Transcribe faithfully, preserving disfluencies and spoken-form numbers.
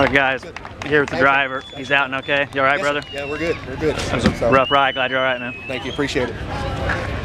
Another guy's here with the driver. He's out and okay? You all right, brother? Yeah, we're good. We're good. That was a rough ride. Glad you're all right, man. Thank you. Appreciate it.